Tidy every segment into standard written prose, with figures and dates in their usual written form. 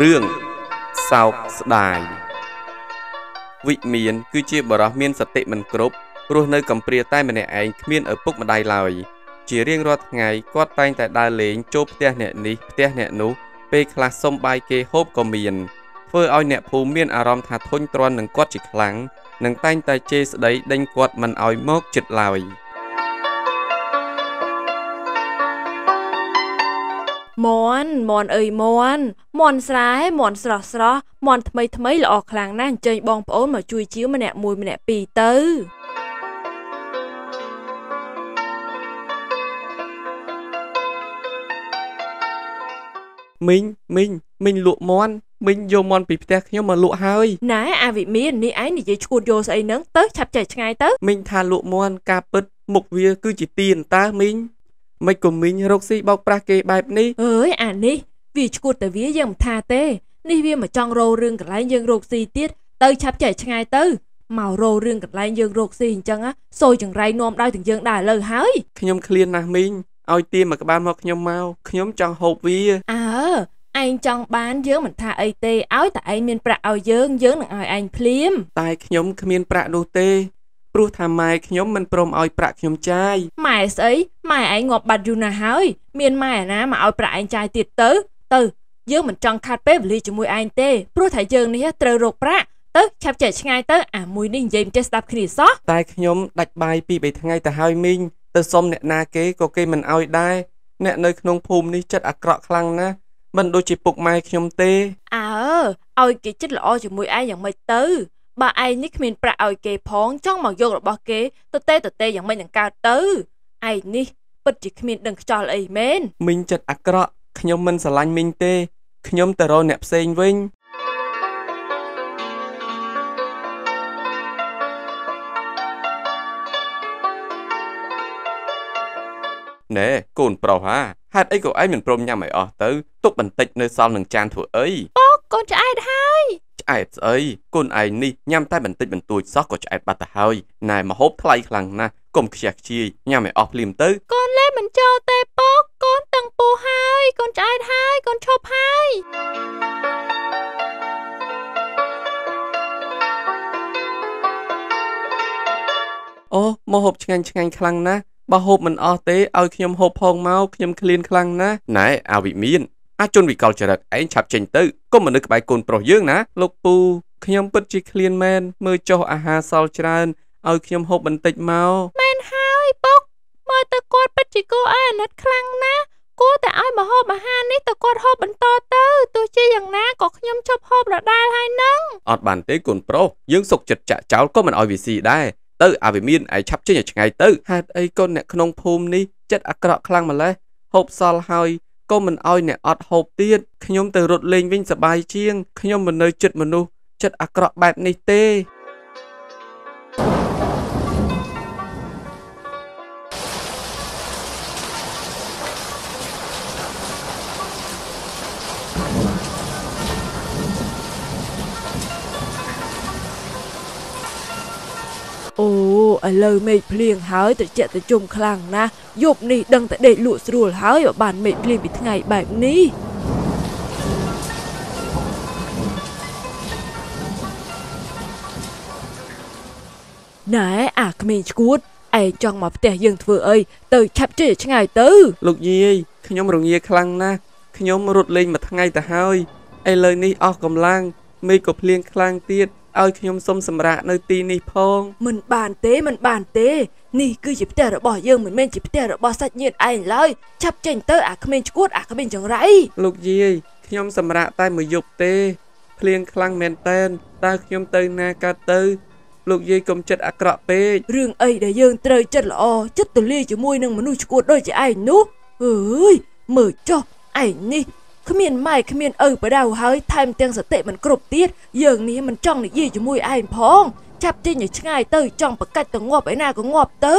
Rương Sao Đài Vị miền cứ chia bỏ miền sạch tệ mình cốp Rồi nơi cầm pria tay mình ảnh miền ở bốc mà đài lòi Chỉ riêng rốt ngày có tay tại đài lên chốp tè nẹ ní tè nẹ nú Pê khá sông bài kê hốp có miền Phơi oi nẹ phù miền à rõm thả thôn tròn nâng quát chịch lắng Nâng tay tại chê sạch đấy đánh quát mình oi mốc chịch lòi มอนๆเอ้ยมอนมอนស្រាហេមอนស្រាស្រាមอนថ្មីថ្មីល្អខ្លាំងណាស់អញ្ជើញបងប្អូនមកជួយជីវម្នាក់មួយម្នាក់ពីរទៅមីង Mấy cùng mình rốc xí bọc ra kê bài này. Ơi à nè, vì chút ta vía dân tha tê. Nhi viên mà chọn rô rương cả lãnh dân rốc xí tiết. Tớ chạp chạy ngay tớ. Màu rô rương cả lãnh dân rốc xí hình chân á. Xôi chẳng rai nôm đôi thường dân đài lời hói. Khi nhóm khliên nạc mình. Ôi tiên mà các bạn mọc nhóm mau. Khi nhóm chọn hộp vía. À, anh chọn bán dân mình tha ấy tê. Ôi ta anh miên bạc áo dân. Dân nặng ôi anh phliêm. Tại khi nhóm miên bạc đô tê. Rút thầm mai nhóm mình prom oi bạc nhóm chai Mày ấy, mày ấy ngọt bạc dù nà hói Miền mày ná mà oi bạc anh chai tiệt tớ Tớ, dương mình tròn khát bếp lý cho mùi anh tê Rút thầy dương này trơ rột bạc Tớ chạp chạy ngay tớ à mùi ninh dìm chết đạp khi này xó Tại nhóm đạch bài bị thằng ngay tờ hai mình Tớ xông nẹ na kế có kê mình oi đai Nẹ nơi nông phùm ní chất ạc rọ khăn ná Mình đôi chỉ phục mai nhóm tê oi kì chết lọ cho mùi ai dòng mày tớ Bà ai ní khuyên bạc ôi kê phóng trong màu dô bỏ kê Tớ tê dàng mây nâng cao tớ Ai ní, bất chỉ khuyên đừng cho lời mến Mình chật ạc rõ, khá nhóm mình sẽ lành mình tê Khá nhóm tờ rô nẹp xênh vinh Nè, côn bảo hả Hát ấy của ai mình bồm nha mày ọ tớ Tốt bằng tịch nơi sau nâng chan thủ ấy Ô, con cho ai đã hai Ai ấy, con ai ni nhằm tay bình tĩnh bình tùi xót của chạy bà ta hơi Này mà hốp thay khăn nà, cùng khạc chi nhằm mẹ ọp liềm tứ Con lê mình cho tê bốc, con tầng bù hai, con chạy hai, con chộp hai Ô, mà hộp chanh khăn nà, bà hộp mình ọ tế, ôi khi nhầm hộp hồn mau, khi nhầm khăn khăn nà Này, áo bị miên Chôn vì cầu trở đợt anh chạp trình tư Cô mà nước bài côn pro dương ná Lúc bù Khi nhóm bất chí khliên men Mơ cho à hà sao tràn Ôi khi nhóm hộp bình tĩnh mau Men hai bốc Mơ ta cốt bất chí cô ai nát khăn ná Cô ta ai mà hộp à hà ní ta cốt hộp bình to tư Tôi chi dàng ná Có khi nhóm chọc hộp là đai hai nâng Ất bàn tế côn pro Dương sục chật chạ cháu Cô mình ôi vì gì đai Tư à vì miên ấy chạp trình ngày tư Hạt ấy con nẹ khôn phùm ní Chất ạc rõ khăn mà lê Hộp sao hai Cô mình ôi nè ọt hộp tiết Khi nhóm từ rụt lên vinh sả bài chiêng Khi nhóm mình nơi chật mà nụ Chất ạc rõ bạp này tê Ồ, ở lời mệt liền hói tự chạy tự chung khlang na Dục này đừng tại để lụa sửa hói và bàn mệt liền bị thằng ngày bạp ní Này, ạc mình chút Anh chọn mà phải dừng thừa ơi Từ chạp chế cho ngày tư Lúc gì, khi nhóm rộng nghe khlang na Khi nhóm rụt lên mà thằng ngày ta hói Ê lời này ọc gồm lang Mê cộp liền khlang tiết Ôi khi nhóm xông xâm rạc nơi ti ni phong mình bàn tế Ni cứ dịp tè rồi bỏ dương mình dịp tè rồi bỏ sạch nhiệt ảnh lời Chắp chênh tớ ạc mình chút ạc mình chẳng rãi Lúc gì khi nhóm xâm rạc tay mới dục tê Phliêng khlang mẹn tên Ta khi nhóm tơ na ca tư Lúc gì cũng chất ạc rõ bê Rương ấy để dương trời chất lọ Chất tù lia cho mùi nâng mà nuôi chút đôi chỉ ảnh nú Ơi mở cho ảnh ni Khá miền mai khá miền ơi bởi đào hói Thay mình tên sở tệ mình cộp tiết Dường này mình chọn được gì cho mùi ai phong Chạp trên như chẳng ai tớ chọn bởi cách tớ ngọp ấy nào có ngọp tớ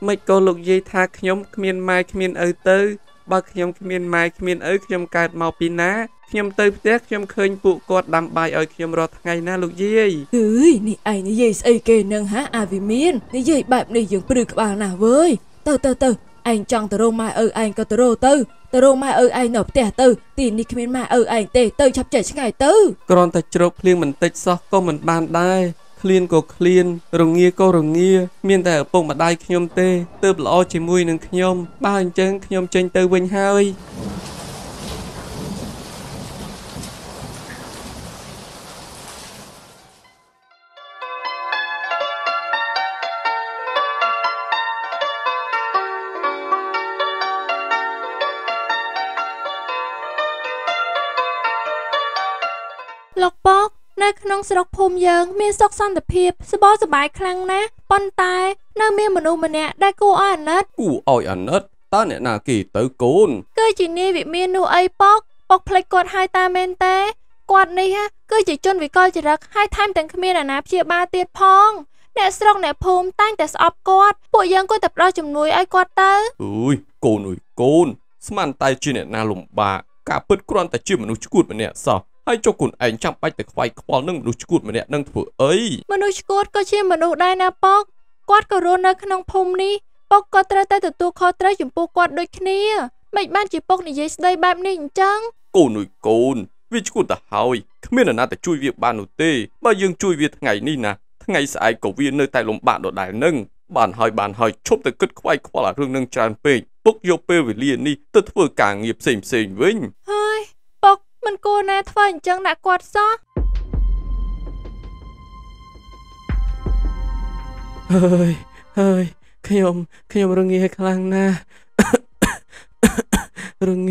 Mấy cô lục dây tha khá nhóm khá miền mai khá miền ơi tớ Bà khá nhóm khá miền mai khá miền ơi khá nhóm cạt màu pin ná Khá nhóm tớ khá nhóm khênh phụ cột đám bài ơi khá nhóm rọt ngay ná lục dây Ơi, này ai nè dây xây kê nâng hả à vì miền Nè dây bạp này dường bởi đ anh chọn từ rô mai ơi anh có từ rô mai ơi anh nộp tiền từ tìm đi kiếm mai ơi anh tê từ chập chệ ngày từ còn ta chụp liền mình tết sao có mình bàn đai clean của clean rồng nghe cô rồng nghe miền tây ở vùng mà đai nhom tê từ lo chỉ mui nương nhom ba anh chân nhom chân từ bên hai lọc bóc nơi khung sọc phom dương miên sọc san tập hiệp sờ bó sờ bài khăng ná bắn tai nơi miên mình u mình nè đại cô ỏi nết ta nè nà kỳ tới côn cứ chỉ ni vị miên nu ấy bóc bóc plei quạt hai ta men té quạt này ha cứ chỉ chôn vị coi chỉ rắc hai time từng miên là nạp chia ba tiệt phong nè sọc nè phom tan để sọp quạt bộ dương coi tập đo chùm núi ấy quạt tới ui côn sman tai chi nè na lùm bà cả bứt con ta chi mình u chụt mình nè sao ai cho cún ảnh chẳng bách để khoai khoang nâng đuôi chuột mà nè nâng thử ấy mà đuôi chuột có chi mà đuôi đai na bóc quạt có rôn ở khung phồng ní bóc có trai tay từ tua khó trai chụp quạt đôi kia mệnh ban chỉ bóc này dễ đây bám ní chẳng cô nuôi côn vì chuột ta hỏi không biết là na để chui việc bàn nội tê bao dương chui việc ngày ní nè ngày sai cầu viên nơi tay lồng bạn đột đại nâng bàn hỏi chốt từ cất khoai khoang là hương nâng tràn pê bóc vô pê về liền ní từ vừa cả nghiệp xềm xềm với mình cô nè thôi chẳng đã quạt gió ơi ơi khi ông rung nghe khăng na rung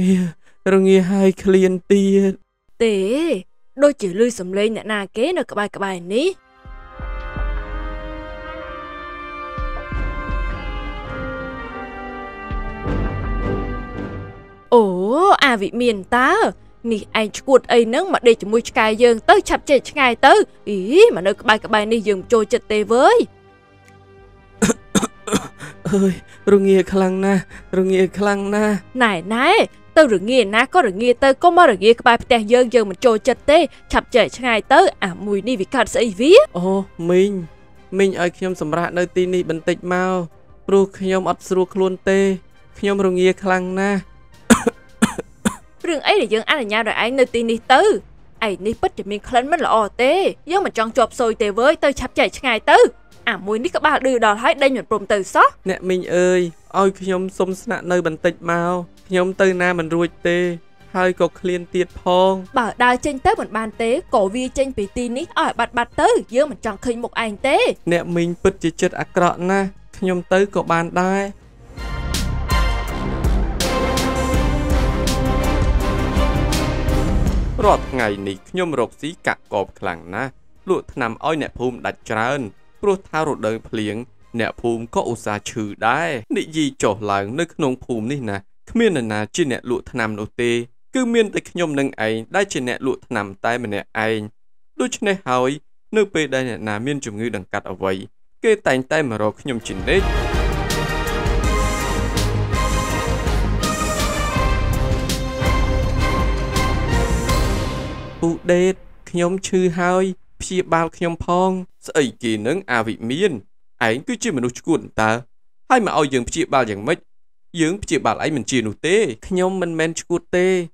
nghe hai client tiền tê đôi chỉ lưỡi sầm lên nè na kế nè cái bài ní ồ à vị miền ta nì anh chuột ấy nâng mà để cho mui cài dương tới chập chệ ngày tới ý mà nơi cái bài này dừng trôi chật tê với ơi rung nghe khăng na này tao rung nghe na có rung nghe tới có mà rung nghe cái bài tè dương mình trôi chật tê chập chệ ngày tới à mùi đi vì cắt sấy ví ô mình ai khi nhom sầm rạ nơi tin đi bình tĩnh mau ru khi nhom ắt sưu luôn tê khi nhom rung nghe khăng na rừng ấy để dân ăn là nhau rồi anh nơi tin đi tư ấy đi bích thì mình khấn mất là o tê dân mà chọn chộp xôi tê với tôi chập chạy ngày tư à mùi đi các bạn đưa đò thấy đây nhột bồm từ xót nè mình ơi ôi khi nhóm xông nạn nơi bình tịch mau nhóm tư na mình ruồi tê hai cột liên tiệt phong bảo đào trên tới một bàn tê cổ vi trên bị tin ít ở bạt tư dân mà chọn khinh một anh tê nè mình bích chỉ chết ác rọ na nhóm tư có bàn đai rọt ngày này nhôm rộc xí cạp cọp khẳng na lụa nằm oi nẹp phùm đặt trơn pro thao rột đời phèn nẹp phùm có ổ xà trừ đái nị gì chỗ lại nơi nông phùm này nè miên là trên nẹp lụa nằm đầu tê cứ miên tới nhôm nâng ấy đã trên nẹp lụa nằm tay mà nẹp anh đôi chân này hỏi nơi về đây nè là miên chủng ngư đằng cắt ở vậy kê tay tay mà rọt nhôm chỉnh đấy u đê nhóm chư hai phi bao nhóm phong sợi kỳ nướng à vị miên ảnh cứ chỉ mình nuôi cuộn ta hay mà ao dường phi bao dường mấy dường phi bao ấy mình chỉ nuôi tê nhóm mình men cuộn tê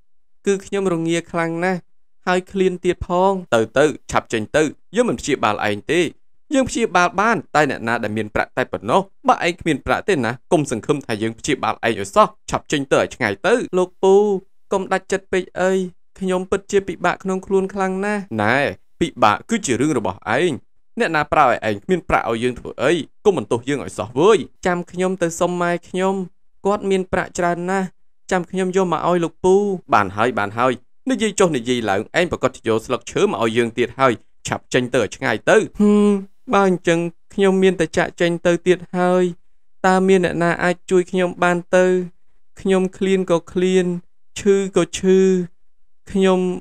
cứ nhóm rồng nghe khăng na hai clean tiệt phong từ chập chành từ dớ mình phi bao ảnh tê dường phi bao ban tai nạn na đã miên bạ tai bẩn nó bạ ảnh miên bạ tên na công sừng khum thay dường phi bao ảnh ở so chập chành từ ngày tới lộc pu công đặt chật bê ơi khi nhóm bật chia bị bạ không luôn khăng na này bị bạ cứ chỉ riêng rồi bỏ anh nè na prao anh miên prao dương thổi ấy cũng mình tổ dương ở sọ với chăm khi nhóm tới sông mai khi nhóm quát miên prao tràn na chăm khi nhóm vô mà oi lục pu bàn hơi nếu gì cho gì là anh phải có thể vô lật chớ mà oi dương tiệt hơi chập tranh tờ cho ngày tới ba anh chừng khi nhóm miên tới chạy tranh tờ tiệt hơi ta miên nè na ai chui khi nhóm ban tư khi nhóm clean chư nhóm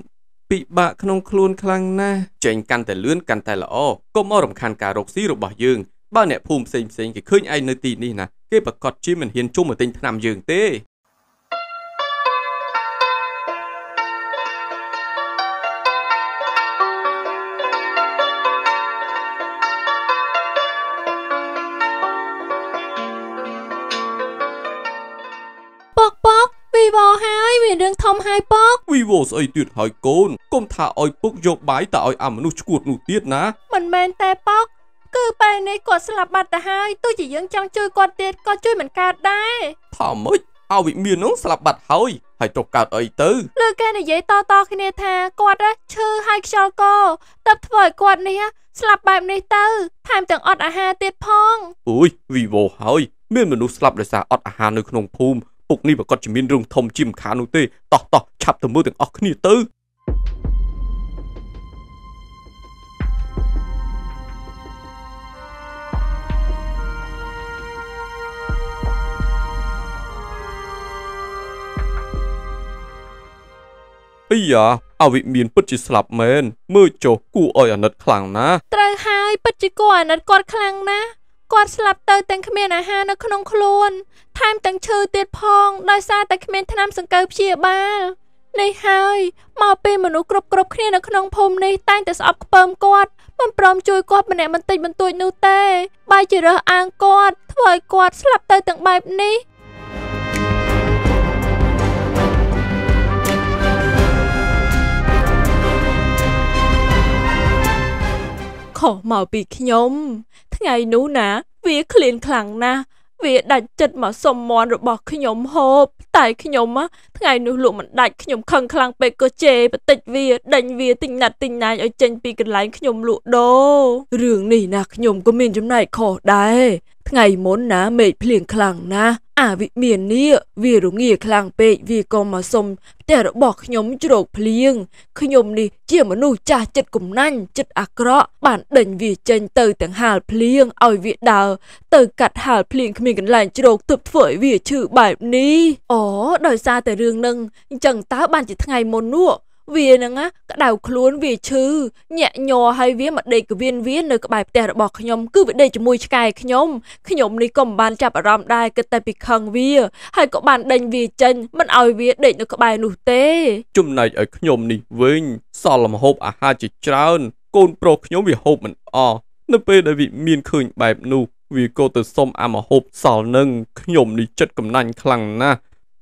bị bạ không khôn khăng na chèn căn tài lươn căn tài lọ có mò rầm khăn cả rộc xí rồi bỏ giường ba nẹp phùm xềm cái khơi ai nơi tì đi nè cái bậc cọt chi mình hiền chung ở tinh nằm giường tê សុំហើយពកវីវស្អីទៀតហើយកូនកុំថាឲ្យពុកយកបាយតើឲ្យអាមនុស្សឈួតនោះទៀតណាមិនមែនតែពកគឺពេលនេះគាត់ស្លាប់បាត់ទៅហើយទោះជាយើងចង់ជួយគាត់ទៀតក៏ជួយមិនកើតដែរថាម៉េចឲ្យវិមាននោះស្លាប់បាត់ហើយហើយទៅកើតអីទៅលើគេនិយាយតគ្នាថាគាត់ឈឺហើយខ្យល់កតើធ្វើឲ្យគាត់នេះស្លាប់បែបនេះទៅថែមទាំងអត់អាហារទៀតផងអូយវីវហើយមានមនុស្សស្លាប់ដោយសារអត់អាហារនៅក្នុងភូមិពុកនេះប្រកាសជាមានរឿងធំជាមិនខាននោះទេតោះឆាប់ទៅមើលទាំងអស់គ្នាទៅអីយ៉ាអវិមានពិតជាស្លាប់មែនមើលចុះគួរឲ្យអាណិតខ្លាំងណាស់ត្រូវហើយពិតជាគួរអាណិតគាត់ខ្លាំងណាស់គាត់ស្លាប់ទៅទាំងគ្មានអាហារនៅក្នុងខ្លួនថែមទាំងឈឺទៀតផងដោយសារតែគ្មានថ្នាំសង្កូវព្យាបាលនេះហើយមកពេលមនុស្សគ្រប់គ្នានៅក្នុងភូមិនេះតែងតែស្អប់ខ្ពើមគាត់មិនព្រមជួយគាត់ម្នាក់បន្តិចបន្តួចនោះទេបែរជារើសអើងគាត់ធ្វើឲ្យគាត់ស្លាប់ទៅទាំងបែបនេះខុសមកពីខ្ញុំថ្ងៃនោះណាវាឃ្លានខ្លាំងណាស់វាដាច់ចិត្តមកសុំមន់របស់ខ្ញុំហូបតែខ្ញុំថ្ងៃនោះលោកមិនដាច់ខ្ញុំខឹងខ្លាំងពេកក៏ជេរបន្តិចវាដេញវាទិញណាត់ទិញណាយឲ្យចេញពីកន្លែងខ្ញុំលក់ដូររឿងនេះណាខ្ញុំក៏មានចំណែកខុសដែរថ្ងៃមុនណាមេឃភ្លៀងខ្លាំងណាស់អាវិមាននេះវារងាខ្លាំងពេកវាក៏មកសុំផ្ទះរបស់ខ្ញុំជ្រោកភ្លៀងខ្ញុំនេះជាមនុស្សចាស់ចិត្តកំណាញ់ចិត្តអាក្រក់បានដេញវាចេញទៅទាំងហាលភ្លៀងឲ្យវាដើរទៅកាត់ហាលភ្លៀងគ្មានកន្លែងជ្រោកទើបធ្វើឲ្យវាឈឺបែបនេះអូដោយសារតែរឿងនឹងអញ្ចឹងតើបានជាថ្ងៃមុននោះវានឹងក្តៅខ្លួនវាឈឺញាក់ញ័រហើយវាមកដេកវៀននៅក្បែរផ្ទះរបស់ខ្ញុំគឺវាដេកជាមួយឆ្កែខ្ញុំនេះក៏មិនបានចាប់អារម្មណ៍ដែរគិតតែពីខឹងវាហើយក៏បានដេញវាចេញមិនឲ្យវាដេកនៅក្បែរនោះទេចំណែកឲ្យខ្ញុំនេះវិញសល់ម្ហូបអាហារជាច្រើនកូនប្រុសខ្ញុំវាហូបមិនអស់នៅពេលដែលវាមានឃើញបែបនោះវាក៏ទៅសុំអាម្ហូបសល់នឹងខ្ញុំនេះចិត្តកំណាញ់ខ្លាំងណាស់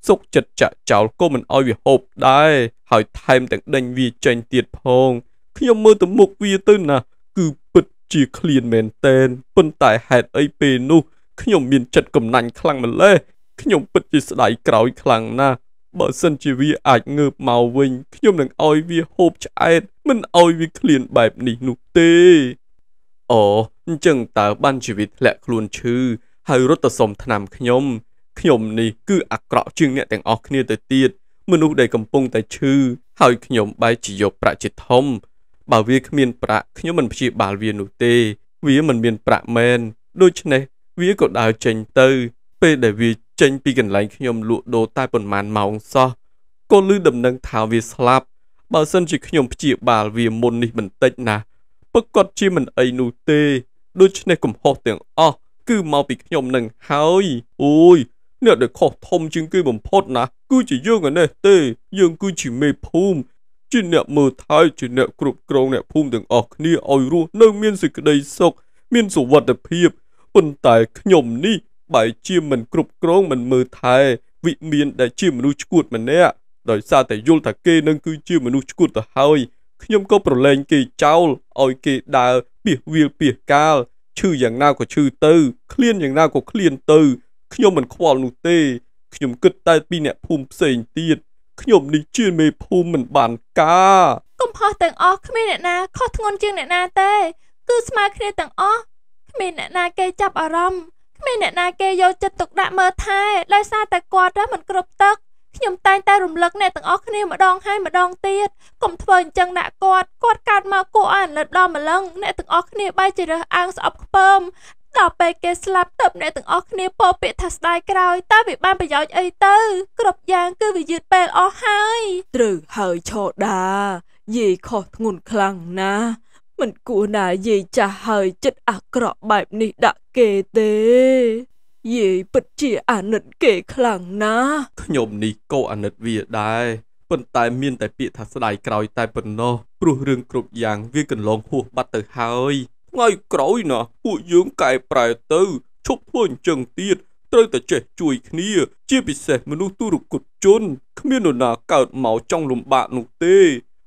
សុកចិត្តចាក់ចោលក៏មិនអោយវាហូបដែរហើយថែមទាំងដេញវាចេញទៀតផងខ្ញុំមើលទៅមុខវាទៅណាគឺពិតជាឃ្លានមែនតែនប៉ុន្តែហេតុអីពេលនោះខ្ញុំមានចិត្តកំណាញ់ខ្លាំងម្ល៉េះខ្ញុំពិតជាស្ដាយក្រោយខ្លាំងណាស់បើសិនជាវាអាចងើបមកវិញខ្ញុំនឹងអោយវាហូបឆ្អែតមិនអោយវាឃ្លានបែបនេះនោះទេអូអញ្ចឹងតើបានជីវិតធ្លាក់ខ្លួនឈឺហើយរត់ទៅសុំថ្នាំខ្ញុំនេះគឺអាក្រក់ជាងអ្នកទាំងអស់គ្នាទៅទៀតមនុស្សដែលកំពុងតែឈឺហើយខ្ញុំបែរជាយកប្រាក់ជាធំបើវាគ្មានប្រាក់ខ្ញុំមិនព្យាបាលវានោះទេវាមិនមានប្រាក់មែនដូច្នេះវាក៏ដើរចេញទៅពេលដែលវាចេញពីកន្លែងខ្ញុំលក់ដូរតែប៉ុន្មានម៉ោងសោះក៏ឮដំណឹងថាវាស្លាប់បើសិនជាខ្ញុំព្យាបាលវាមុននេះបន្តិចណាប្រកបជាមិនអីនោះទេដូច្នេះកំហុសទាំងអស់គឺមកពីខ្ញុំនឹងហើយអូយអ្នកដែលខុសធំជាងគេបំផុតណាគឺជាយើងឯនេះទេយើងគឺជាមេភូមិជាអ្នកមើលថែជាអ្នកគ្រប់គ្រងអ្នកភូមិទាំងអស់គ្នាឲ្យរស់នៅមានសេចក្តីសុខមានសុវត្ថិភាពប៉ុន្តែខ្ញុំនេះបែរជាមិនគ្រប់គ្រងមិនមើលថែវិមានដែលជាមនុស្សឈួតម្នាក់ដោយសារតែយល់ថាគេនឹងគឺជាមនុស្សឈួតទៅហើយខ្ញុំក៏ប្រឡែងគេចោលឲ្យគេដើរពាសវាលពាសកាលឈឺយ៉ាងណាក៏ឈឺទៅឃ្លានយ៉ាងណាក៏ឃ្លានទៅខ្ញុំមិនខ្វល់នោះទេខ្ញុំគិតតែពីអ្នកភូមិផ្សេងទៀតខ្ញុំនេះជាមេភូមិមិនបានការកំហុសទាំងអស់គ្មានអ្នកណាខុសធ្ងន់ជាងអ្នកណាទេគឺស្មើគ្នាទាំងអស់គ្មានអ្នកណាគេចាប់អារម្មណ៍គ្មានអ្នកណាគេយកចិត្តទុកដាក់មើលថែដោយសារតែគាត់មិនគ្រប់ទឹកខ្ញុំតែងតែរំលឹកអ្នកទាំងអស់គ្នាម្ដងហើយម្ដងទៀតកុំធ្វើអញ្ចឹងដាក់គាត់កាត់មកគួរអាណិតដល់ម្លឹងអ្នកទាំងអស់គ្នាបែរជារើសអើងស្អប់ខ្ពើមដល់ពេលគេស្លាប់ទៅអ្នកទាំងអស់គ្នាពោលពាក្យថាស្ដាយក្រោយតើវាបានប្រយោជន៍អីទៅគ្រប់យ៉ាងគឺវាយឺតពេលអស់ហើយត្រូវហើយឆោដាយាយខុសធ្ងន់ខ្លាំងណាស់មិនគួរណាយាយចាស់ហើយចិត្តអាក្រក់បែបនេះដាក់គេទេយាយពិតជាអាណិតគេខ្លាំងណាស់ខ្ញុំនេះក៏អាណិតវាដែរប៉ុន្តែមានតែពាក្យថាស្ដាយក្រោយតែប៉ុណ្ណោះព្រោះរឿងគ្រប់យ៉ាងវាកន្លងហួសបាត់ទៅហើយថ្ងៃក្រោយណាពួកយើងកែប្រែទៅឈប់ធ្វើអញ្ចឹងទៀត ត្រូវ តែ ចេះ ជួយ គ្នា ជា ពិ សេស មនុស្ស ទុរគត ជន គ្មាន នរណា កើត មក ចង់ លំបាក នោះ ទេ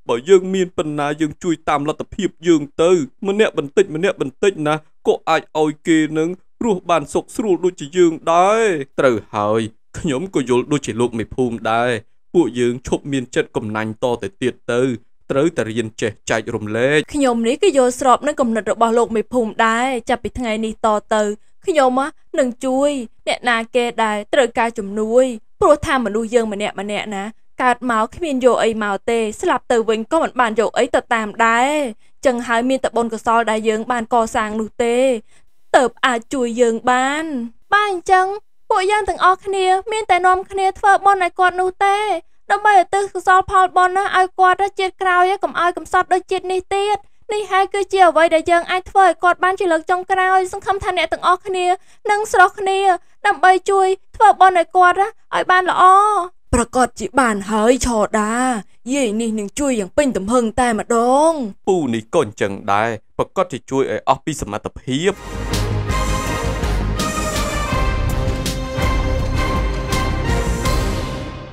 បើ យើង មាន បណ្ណា យើង ជួយ តាម លទ្ធភាព យើង ទៅ ម្នាក់ បន្តិច ម្នាក់ បន្តិច ណា ក៏ អាច ឲ្យ គេ នឹង រស់ បាន សុខ ស្រួល ដូច ជា យើង ដែរ ត្រូវ ហើយ ខ្ញុំ ក៏ យល់ ដូច ជា លោក មេ ភូមិ ដែរ ពួក យើង ឈប់ មាន ចិត្ត កំណាញ់ ត ទៅ ទៀត ទៅ ត្រូវ តែ រៀន ចេះ ចែក រំលែក ខ្ញុំ នេះ គឺ យល់ ស្រប នឹង គំនិត របស់ លោក មេ ភូមិ ដែរ ចាប់ ពី ថ្ងៃ នេះ ត ទៅខ្ញុំនឹងជួយអ្នកណាគេដែរត្រូវការជំនួយព្រោះថាមនុស្សយើងម្នាក់ណាកើតមកគ្មានយកអីមកទេស្លាប់ទៅវិញក៏មិនបានយកអីទៅតាមដែរចឹងហើយមានតែបុណ្យកុសលដែលយើងបានកសាងនោះទេតើបអាចជួយយើងបានអញ្ចឹងពួកយើងទាំងអស់គ្នាមានតែនាំគ្នាធ្វើបុណ្យឲ្យគាត់នោះទេដើម្បីឧទ្ទិសកុសលផលបុណ្យណាឲ្យគាត់ជាតិក្រោយកុំឲ្យកំសត់ដូចជាតិនេះទៀតនេះហើយគឺជាអ្វីដែលយើងអាចធ្វើឲ្យគាត់បានជាលើកចុងក្រោយសង្ឃឹមថាអ្នកទាំងអស់គ្នានឹងស្រស់គ្នាដើម្បីជួយធ្វើបុណ្យឲ្យគាត់ឲ្យបានល្អប្រកាសជាបានហើយឆដាយាយនេះនឹងជួយយ៉ាងពេញទំហឹងតែម្ដងពូនេះក៏អញ្ចឹងដែរប្រកាសជាជួយឲ្យអស់ពីសមត្ថភាព